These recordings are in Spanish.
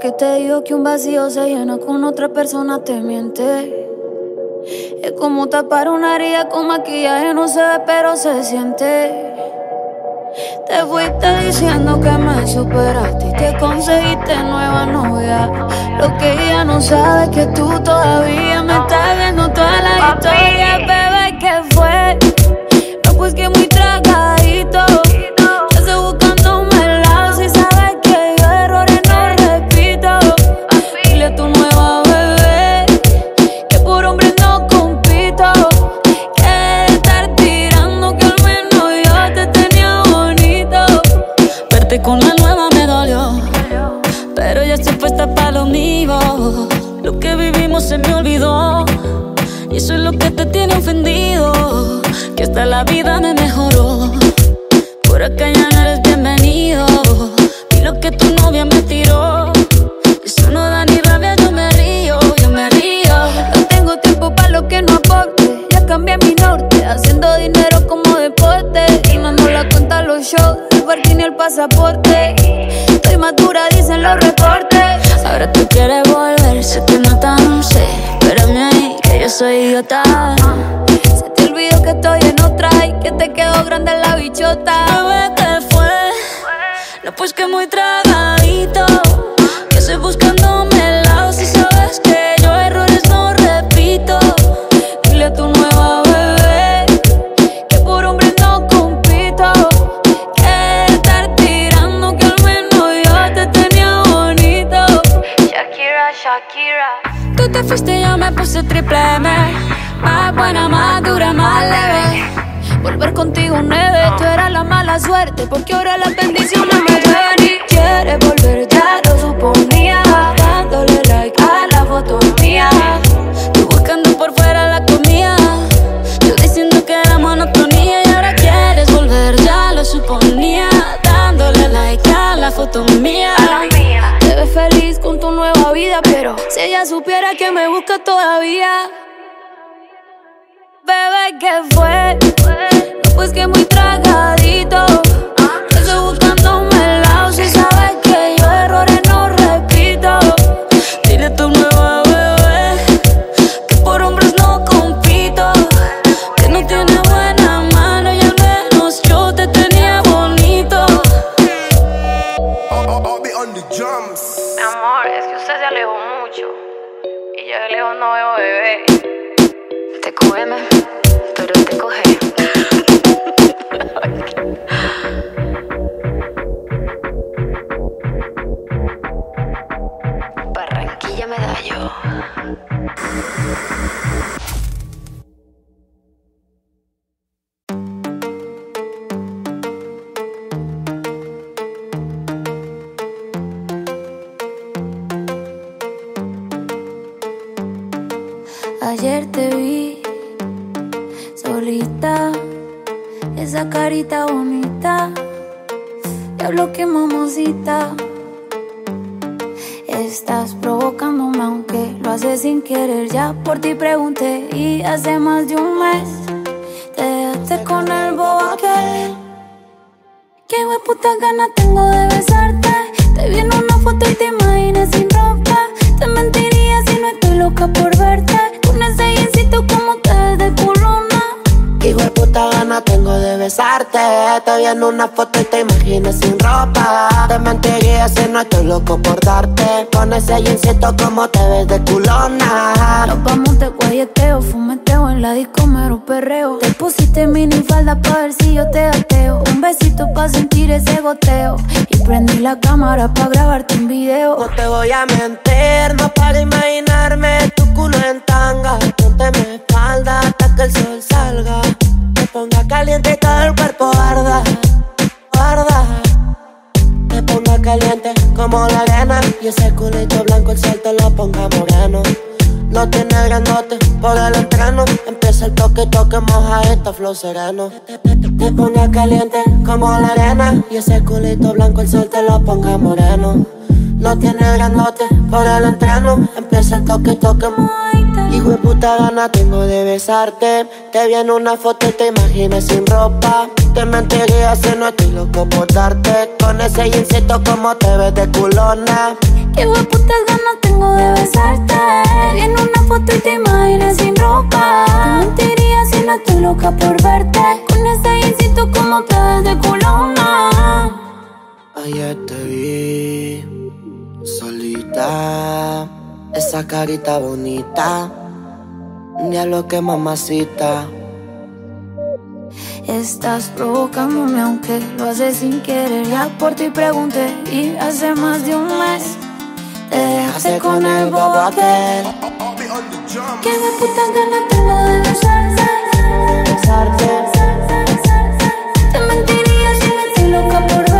¿Para qué te digo que un vacío se llena con otra persona? Te miente. Es como tapar una herida con maquillaje, no se ve pero se siente. Te fuiste diciendo que me superaste y te conseguiste nueva novia. Lo que ella no sabe es que tú todavía me estás viendo toda la historia. Bebé, ¿qué fue? No, pues que muy tragadito. Con la nueva me dolió, pero ya estoy puesta para lo mío. Lo que vivimos se me olvidó, y eso es lo que te tiene ofendido, que hasta la vida me mejoró. Por acá ya no eres bienvenido, vi lo que tu novia me tiró. Eso no da ni rabia, yo me río. No tengo tiempo para lo que no aporte, ya cambié mi norte, haciendo dinero como deporte. Y no la cuenta los shows, ni el pasaporte. Estoy madura, dicen los reportes. Ahora tú quieres volver, se te nota, no sé. Espérame ahí, que yo soy idiota. Se te olvidó que estoy en otra y que te quedó grande la bichota. Bebé, ¿qué fue? No, pues que muy tragadito. Que estoy buscándome el lado, si sabes que yo errores no repito. Dile a tu nueva bebé que por hombre no compito. Tú te fuiste y yo me puse triple M, más buena, más dura, más leve. Volver contigo nueve, tú eras la mala suerte, porque ahora las bendiciones me llueven. Y quieres volver, ya lo suponía, dándole like a la foto mía. Tú buscando por fuera la comida, yo diciendo que era monotonía. Y ahora quieres volver, ya lo suponía, dándole like a la foto mía. Te ves feliz con tu nueva vida, pero si ella supiera que me busca todavía. Bebé, ¿qué fue? No, pues que muy tragadito. Te estoy buscándome el lado, si sabes que yo errores no repito. Dile a tu nueva bebé que por hombres no compito, que no tiene buena mano y al menos yo te tenía bonito. I'll be on the drums. Mi amor, es que usted se alejó mucho y yo de lejos no veo, bebé. Te cógeme, pero te coge. Barranquilla Medallo. Ayer te vi solita, esa carita bonita, ya lo que mamacita. Estás provocándome aunque lo haces sin querer. Ya por ti pregunté y hace más de un mes te dejaste con el bobo aquel. Qué hueputa ganas tengo de besarte. Te vi en una foto y te imaginé sin ropa. Te mentiría si no estoy loca por verte. Como te de corona. Qué hueputa gana tengo de besarte. Te vi en una foto y te imaginé sin ropa. Te mentiría si no estoy loco por darte. Con ese jeansito como te ves de culona. Nos vamos de guayeteo, fumeteo, en la disco mero perreo. Te pusiste mini falda pa' ver si yo te gateo. Un besito pa' sentir ese goteo. Y prendí la cámara pa' grabarte un video. No te voy a mentir, no para imaginarme tu culo en tanga. Ponte mi espalda hasta que el sol salga, te ponga caliente y todo el cuerpo arda, arda. Te ponga caliente como la arena y ese culito blanco el sol te lo ponga moreno. No tiene grandote por el entreno, empieza el toque, toque, moja esta flow sereno. Te ponga caliente como la arena y ese culito blanco el sol te lo ponga moreno. lo tiene grandote. Para el entreno empieza el toque, toque. Hijo de puta, gana tengo de besarte. Te vi en una foto y te imaginé sin ropa. Te mentiré hace no estoy loco por darte. Con ese jeansito como te ves de culona. Hijo de puta, gana tengo de besarte. Te vi en una foto y te imaginé sin ropa. Te mentiría si no estoy loca por verte. Con ese jeansito como te ves de culona. Ayer te vi solita, esa carita bonita, ni a lo que mamacita. Estás provocándome aunque lo haces sin querer. Ya por ti pregunté y hace más de un mes te dejaste con el bobo aquel. Que me putas ganas tengo de besarte, Te mentiría si me estoy loca por verte.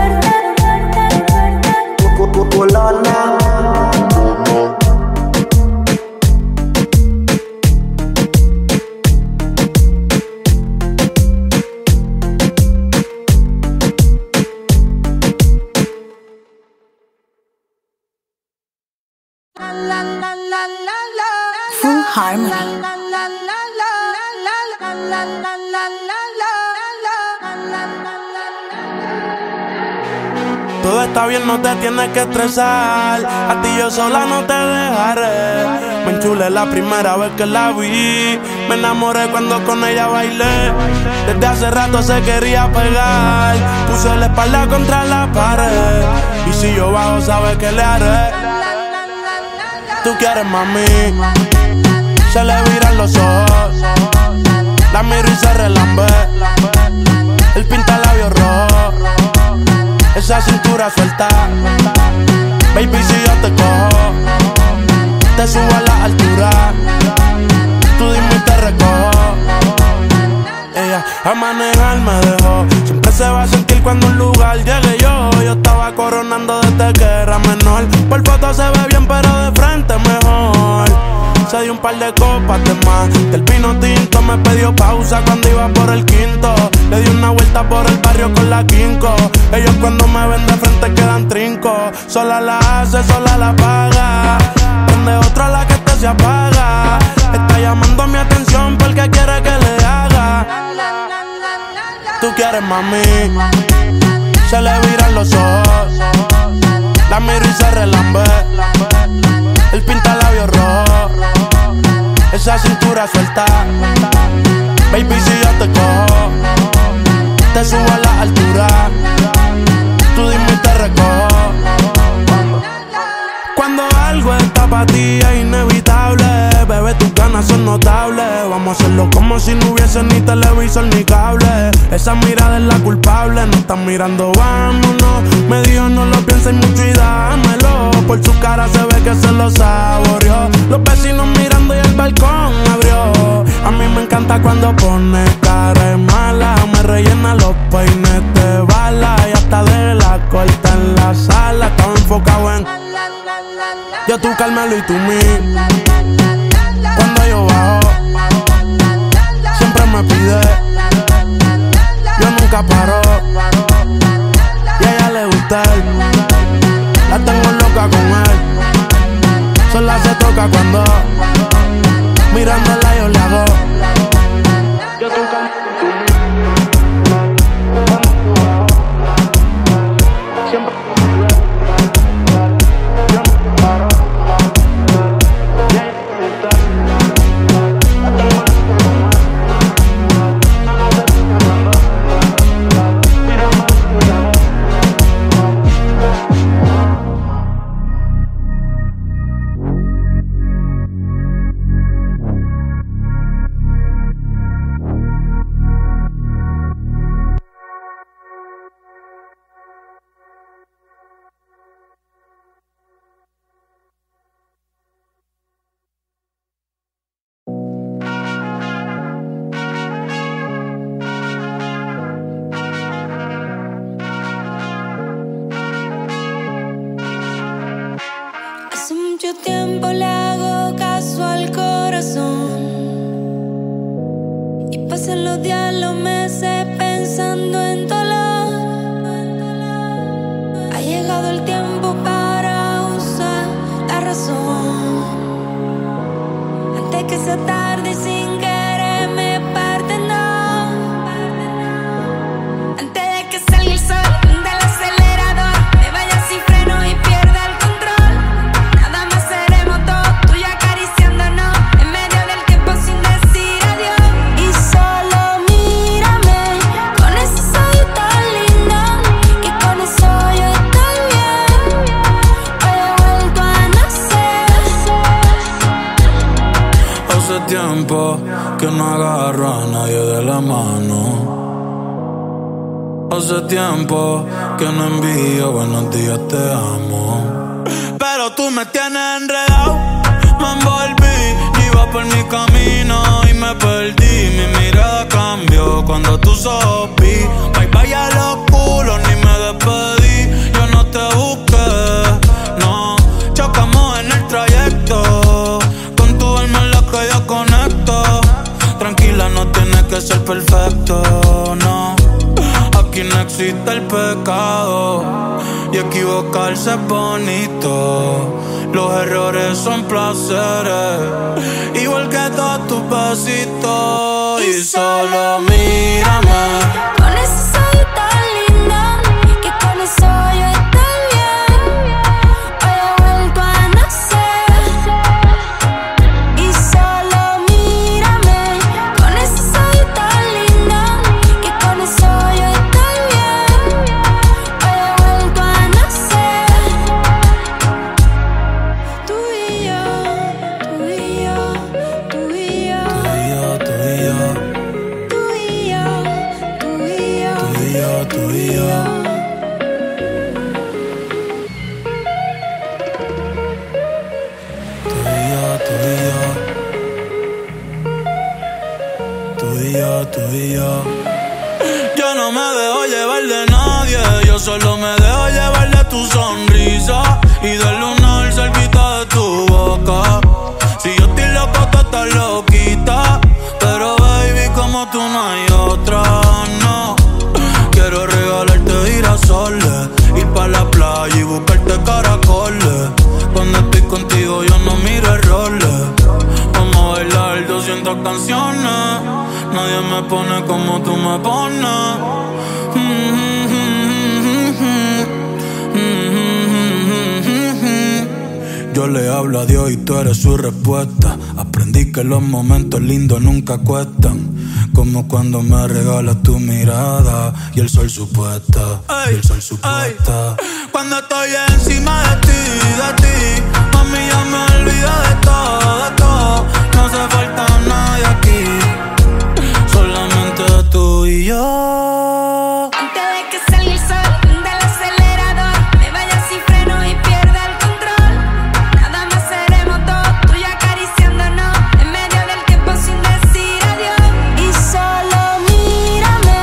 Full harmony. Todo está bien, no te tienes que estresar. A ti yo sola no te dejaré. Me enchulé la primera vez que la vi. Me enamoré cuando con ella bailé. Desde hace rato se quería pegar. Puse la espalda contra la pared. Y si yo bajo, sabes que le haré. Tú quieres, mami. Se le viran los ojos. La miro y se relambé. El pinta labios rojos. Esa cintura suelta. Baby, si yo te cojo, te subo a la altura. Tú dime y te recojo. Ella a manejar me dejó. Siempre se va a sentir cuando un lugar llegue yo. Yo estaba coronando desde que era menor. Por foto se ve bien, pero de frente mejor. Se dio un par de copas de más. Del vino tinto me pidió pausa cuando iba por el quinto. Le di una vuelta por el barrio con la quinco. Ellos cuando me ven de frente quedan trinco. Sola la hace, sola la paga. Prende otra la que te se apaga. Está llamando mi atención porque quiere que le haga. Tú quieres, mami. Se le viran los ojos. La miro y se relambe. El pinta labios rojos. Esa cintura suelta. Baby, si yo te cojo, te subo a la altura. Tú dime y te recojo. Cuando algo está para ti es inevitable. Bebé, tus ganas son notables. Vamos a hacerlo como si no hubiese ni televisor ni cable. Esa mirada es la culpable. No están mirando, vámonos. Me dijo no lo pienses mucho y dámelo. Por su cara se ve que se lo saboreó. Los vecinos mirando y el balcón abrió. A mí me encanta cuando pone cara mala. Me rellena los peines de bala. Y hasta de la corta en la sala. Estaba enfocado en yo, tú, Carmelo y tú, mí. Cuando yo bajo, siempre me pide. Yo nunca paro. Y a ella le gusta él. La tengo loca con él. Sola se toca cuando mirándola yo le hago. Yo nunca. El tiempo para que no agarra a nadie de la mano. Hace tiempo que no envío buenos días, te amo. Pero tú me tienes enredado, me envolví, iba por mi camino y me perdí. Mi mirada cambió cuando tú sopí. Bye bye a los culos, ni me despedí. Yo no te busqué, no, chocamos en el trayecto. No tienes que ser perfecto, no. Aquí no existe el pecado y equivocarse es bonito. Los errores son placeres, igual que todos tus besitos. Y solo mírame, con esos ojos tan lindos, que con eso yo estoy bien. Hoy he vuelto a nacer. Yo no me dejo llevar de nadie, yo solo me dejo llevar de tu sonrisa y del lunar cerquita de tu boca. Si yo estoy loco, tú estás loquita, pero baby, como tú no hay otra, no. Quiero regalarte girasoles, ir pa' la playa y buscarte caracoles. Cuando estoy contigo yo no miro errores. Vamos a bailar 200 canciones, nadie me pone como tú me pones. Yo le hablo a Dios y tú eres su respuesta. Aprendí que los momentos lindos nunca cuestan, como cuando me regalas tu mirada y el sol supuesta, y el sol supuesta. Cuando estoy encima de ti, mami, ya me olvido de todo, de todo. No hace falta nadie aquí, solamente tú y yo. Antes de que salga el sol del acelerador, me vaya sin freno y pierda el control. Nada más seremos dos, tú y acariciándonos en medio del tiempo sin decir adiós. Y solo mírame,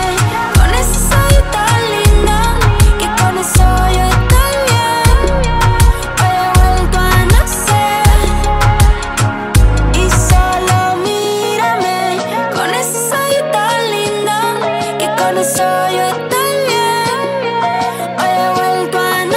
con esos ojos tan lindos, que con eso yo estoy bien. Hoy he vuelto a nacer. Y solo mírame, con esos ojos con eso yo estoy bien. Hoy he vuelto a nacer.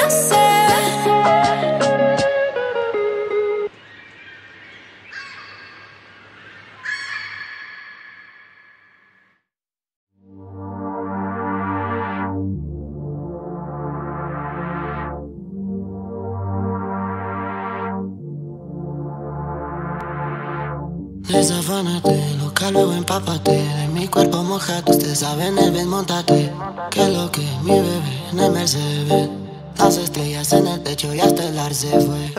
Desafánate, loca, luego empápate. Mi cuerpo mojado, usted sabe, en el Benz montate. Que lo que mi bebé en el Mercedes, las estrellas en el techo y hasta el ar se fue.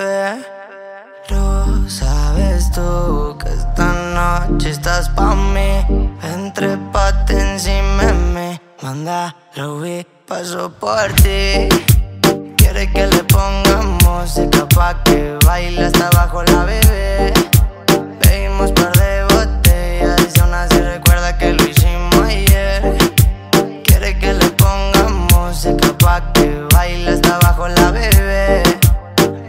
Pero sabes tú que esta noche estás pa' mí. Ven, trépate encima de mí, manda Ruby, paso por ti. Quiere que le pongamos música pa' que baile hasta abajo la bebé. Pedimos par de botellas y aún así recuerda que lo hicimos ayer. Quiere que le ponga música pa' que baile hasta abajo la bebé.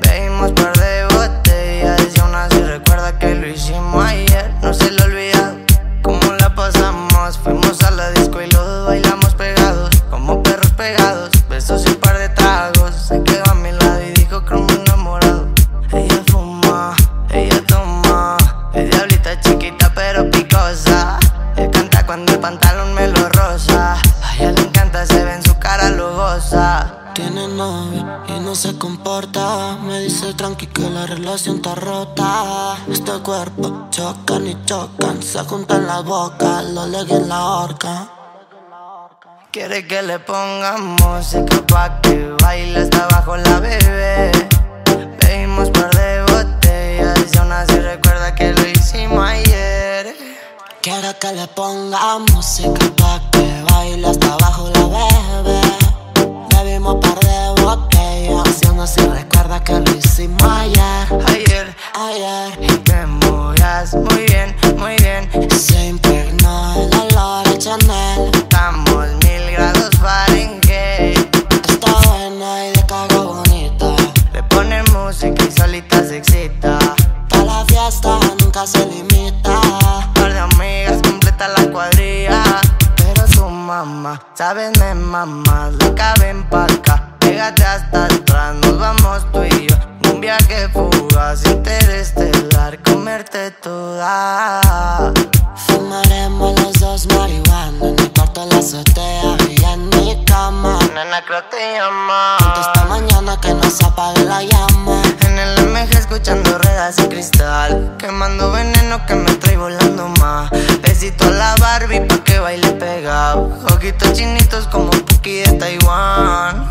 Bebimos par de botellas y aún así recuerda que lo hicimos ayer. No se le olvida cómo la pasamos. Fuimos a la disco y los dos bailamos pegados, como perros pegados, besos y un par de tragos. Se quedó a mi lado y dijo como enamorado. Ella fuma, ella toma, es diablita chiquita pero picosa. Ella canta cuando el pantalón me lo rosa. A ella le encanta, se ve en su cara lujosa. Tiene novio y no se comporta. Me dice tranqui que la relación está rota. Este cuerpo chocan y chocan, se juntan la boca, lo leguen la horca. Quiere que le ponga música pa' que baile hasta abajo la bebé. Pedimos par de botellas y aún así recuerda que lo hicimos ayer. Quiero que le ponga música pa' que baile hasta abajo la bebé. Bebimos un par de botellas, haciendo si recuerda que lo hicimos ayer. Ayer y te mojas muy bien, muy bien. Se impregnó el olor a Chanel. Estamos 1000 grados Fahrenheit. Está buena y de cago bonita. Le ponen música y solita se excita. Pa' la fiesta nunca se limita. La cuadrilla, pero su mamá, sabes, me mamá, la caben pa' acá, pégate hasta atrás, nos vamos tú y yo, en un viaje fugaz, interestelar, comerte toda. Fumaremos los dos marihuana, en el cuarto la azotea y en mi cama. Nena, creo que te llama, esta mañana que nos apague la llama. En el AMG escuchando redas y cristal, quemando veneno que me estoy volando más. Besito a la Barbie pa' que baile pegado, ojitos chinitos como Puki de Taiwán.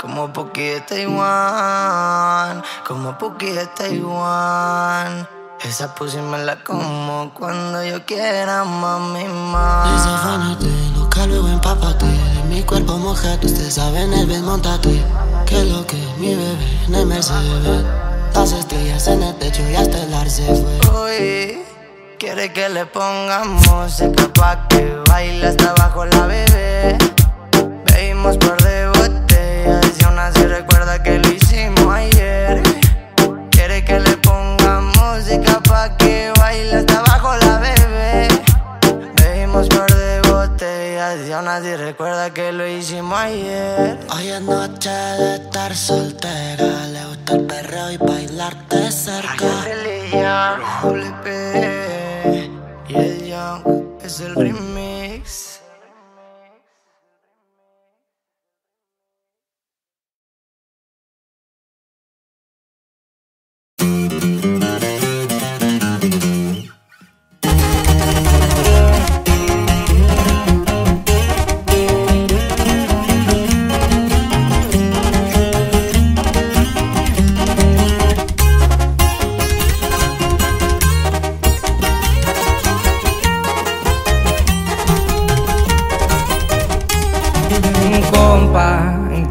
Como Puki de Taiwán, como Puki de Taiwán. Esa pussy me la como cuando yo quiera, mami, ma. Desafánate, loca, luego empápate. De mi cuerpo mojate, usted sabe, en el bed montate. Que lo que mi bebé en el Mercedes. Las estrellas en el techo y hasta el ar se fue. Uy, quiere que le ponga música pa' que baile hasta abajo la bebé. Bebimos par de botellas y aún así recuerda que lo hicimos ayer. Quiere que le ponga música pa' que baile hasta abajo la bebé. Bebimos par de botellas y aún así recuerda que lo hicimos ayer. Hoy es noche de estar soltera, le gusta el perreo y bailarte cerca. WP y el Young es el remix.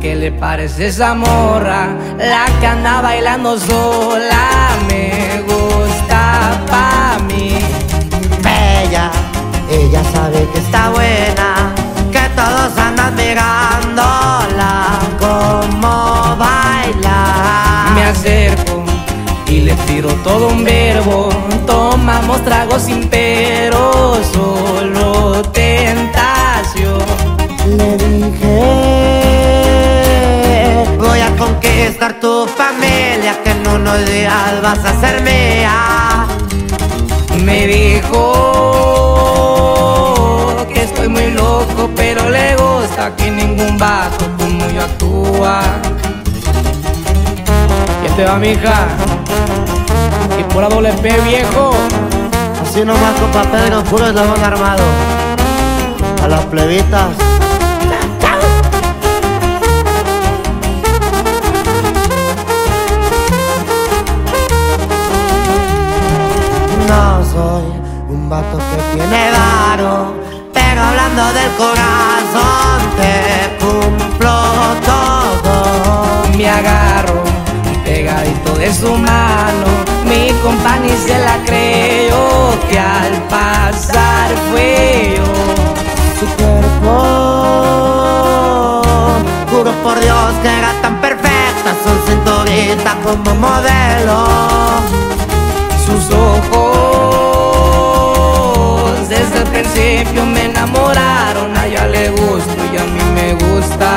¿Qué le parece esa morra? La que anda bailando sola me gusta pa' mí. Bella, ella sabe que está buena, que todos andan mirándola como baila. Me acerco y le tiro todo un verbo, tomamos tragos sin pero, solo tentación. Le dije, voy a conquistar tu familia, que en unos días vas a ser mía. Me dijo que estoy muy loco, pero le gusta que ningún vato como yo actúa. Ya te va, mija, y por la WP, viejo. Así nomás, compa Pedro, puro eslabón armado. A las plebitas. No soy un vato que tiene varo, pero hablando del corazón te cumplo todo. Me agarro pegadito de su mano, mi compa ni se la creyó, que al pasar fue yo. Su cuerpo, juro por Dios que era tan perfecta, son cinturita como modelo. Sus ojos desde el principio me enamoraron, a ella le gusto y a mí me gusta.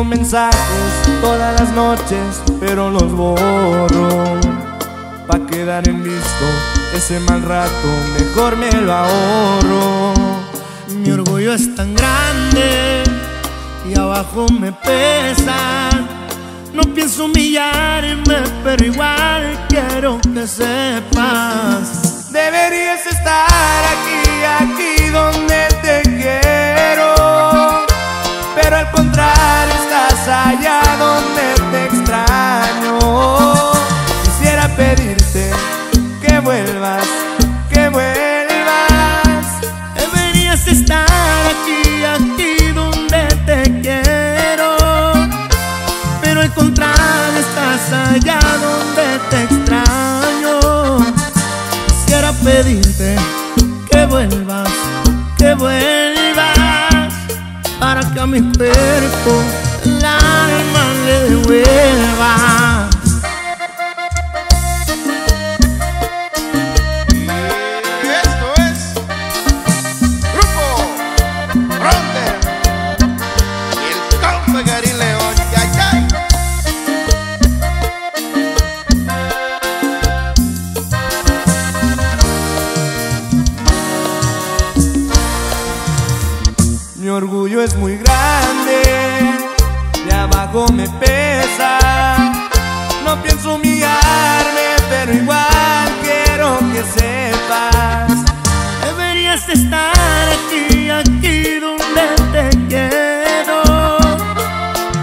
escribo mensajes todas las noches, pero los borro. Pa' quedar en visto, ese mal rato mejor me lo ahorro. Mi orgullo es tan grande y abajo me pesa. No pienso humillarme, pero igual quiero que sepas. Deberías estar aquí, aquí donde te quiero, pero al contrario estás allá donde te extraño. Quisiera pedirte que vuelvas, que vuelvas. Deberías estar aquí, aquí donde te quiero, pero al contrario estás allá donde te extraño. Quisiera pedirte que vuelvas, que vuelvas, para que a mi cuerpo el alma le devuelva. Y esto es Grupo Fronter y el compa Gary León. Yay, yay. Mi orgullo es muy grande y abajo me pesa. No pienso humillarme, pero igual quiero que sepas. Deberías estar aquí, aquí donde te quiero,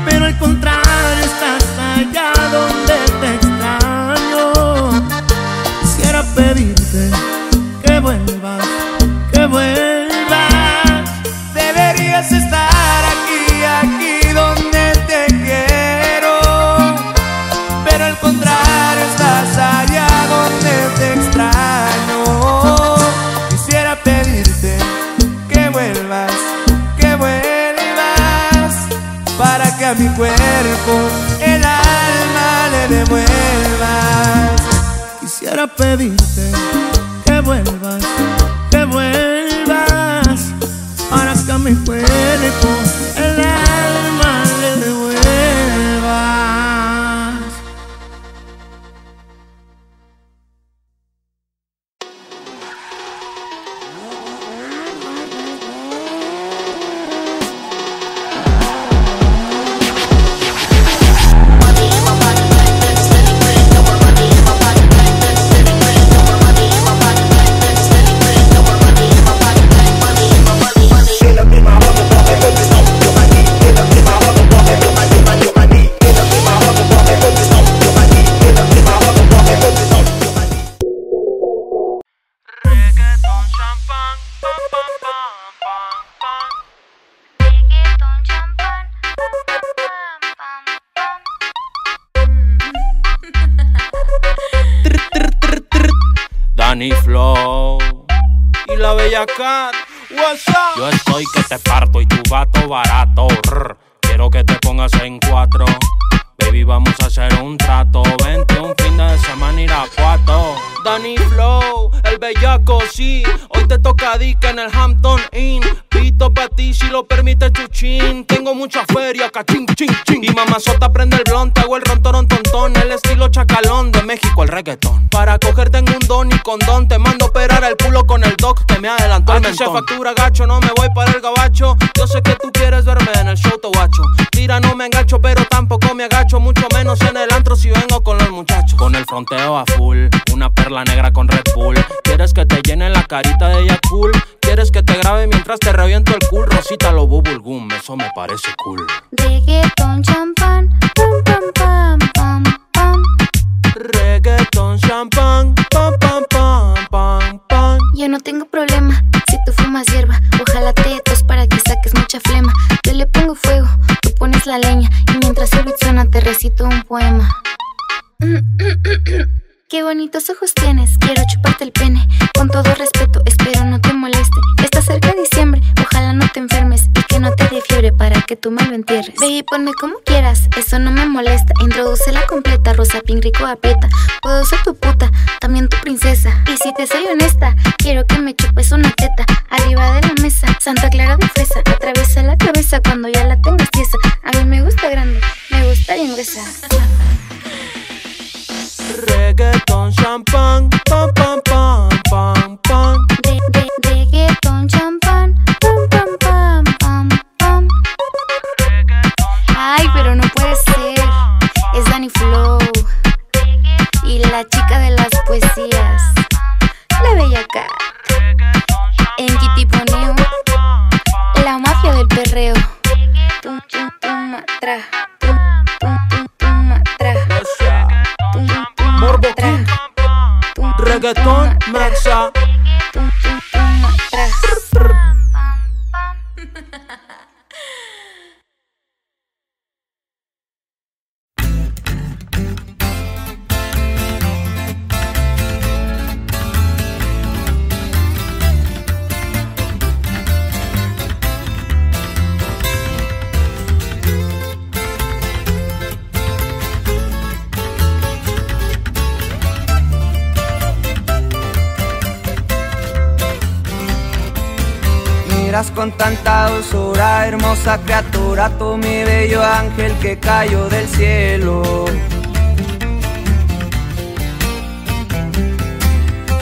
pero al contrario estás allá donde te extraño. Quisiera pedirte que vuelvas, que vuelvas. Deberías estar aquí, aquí donde estás allá donde te extraño. Quisiera pedirte que vuelvas, para que a mi cuerpo el alma le devuelvas. Quisiera pedirte que vuelvas, para que a mi cuerpo el alma le devuelvas. Danny Flow y la bella cat. What's up? Yo estoy que te parto y tu vato barato. Rr. Quiero que te pongas en cuatro. Baby, vamos a hacer un trato. Vente un fin de semana Irapuato. Danny Flow, el bellaco, sí. Hoy te toca dica en el Hampton Inn. Pito pa' ti, si lo permite chuchín. Tengo mucha feria, cachín, chin, chin. Y mamazota prende el blonde, hago el rontorón tontón. El estilo chacalón de México, el reggaetón. Para cogerte en un don y condón, te mando a operar el culo con el doc que me adelantó el mentón. Se factura gacho, no me voy para el gabacho. Yo sé que tú quieres verme en el show, te guacho. Tira, no me engancho, pero tampoco me agacho. Mucho menos en el antro si vengo con los muchachos. Con el fronteo a full, una perla negra con Red Bull. ¿Quieres que te llene la carita de Yakul? ¿Quieres que te grabe mientras te reviento el cool? Rosita lo bubulgum, eso me parece cool. Reggaeton, champán, pam, pam, pam, pam, pam. Reggaeton, champán, pam, pam, pam, pam, pam. Yo no tengo problema si tú fumas hierba. Ojalá te tos para que saques mucha flema. Yo le pongo fuego, tú pones la leña. Y mientras el beat suena te recito un poema. Qué bonitos ojos tienes, quiero chuparte el pene. Con todo respeto, espero no te moleste. Está cerca de diciembre, ojalá no te enfermes. Y que no te dé fiebre para que tú me lo entierres. Baby, ponme como quieras, eso no me molesta. Introdúcela completa, rosa, pink, rico, aprieta. Puedo ser tu puta, también tu princesa. Y si te soy honesta, quiero que me chupes una teta. Arriba de la mesa, Santa Clara de fresa. Atraviesa la cabeza cuando ya la tengas tiesa. A mí me gusta poesías, la bella cat, en Kitiponeo, la magia del perreo. Tum tum tum atrás, tum tum tum tum atrás, tum tum tum atrás, tum reggaetón mexa, tum tum tum atrás. Con tanta dulzura, hermosa criatura, tú mi bello ángel que cayó del cielo.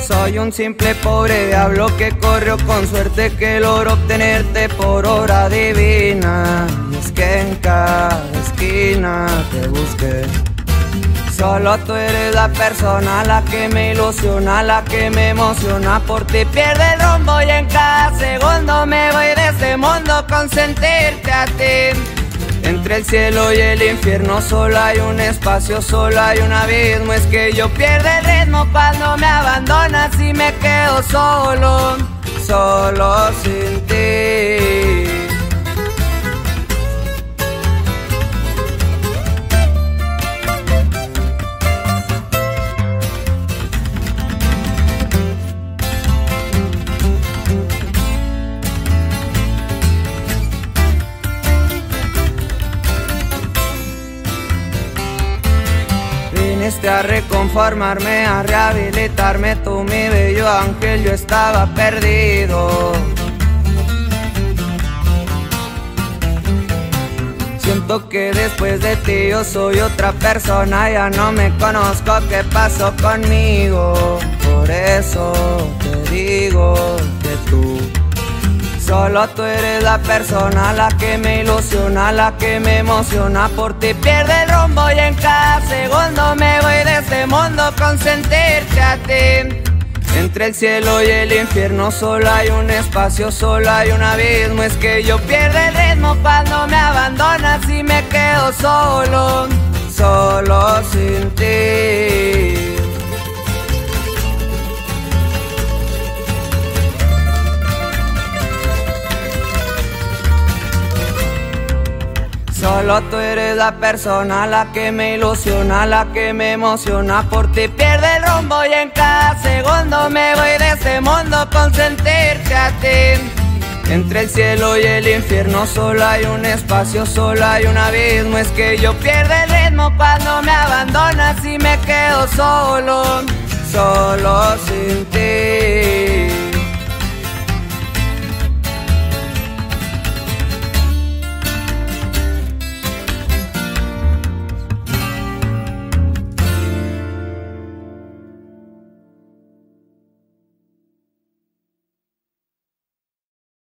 Soy un simple pobre diablo que corrió con suerte, que logró obtenerte por obra divina. Y es que en cada esquina te busqué. Solo tú eres la persona, la que me ilusiona, la que me emociona. Por ti pierdo el rumbo y en cada segundo me voy de este mundo con sentirte a ti. Entre el cielo y el infierno solo hay un espacio, solo hay un abismo. Es que yo pierdo el ritmo cuando me abandonas y me quedo solo, solo sin ti. A reconformarme, a rehabilitarme, tú mi bello ángel, yo estaba perdido. Siento que después de ti yo soy otra persona, ya no me conozco, ¿qué pasó conmigo? Por eso te digo que tú, solo tú eres la persona, la que me ilusiona, la que me emociona. Por ti pierdo el rumbo y en cada segundo me voy de este mundo con sentirte a ti. Entre el cielo y el infierno solo hay un espacio, solo hay un abismo. Es que yo pierdo el ritmo cuando me abandonas y me quedo solo, solo sin ti. Solo tú eres la persona, la que me ilusiona, la que me emociona. Por ti pierdo el rumbo y en cada segundo me voy de este mundo con sentirte a ti. Entre el cielo y el infierno solo hay un espacio, solo hay un abismo. Es que yo pierdo el ritmo cuando me abandonas y me quedo solo, solo sin ti.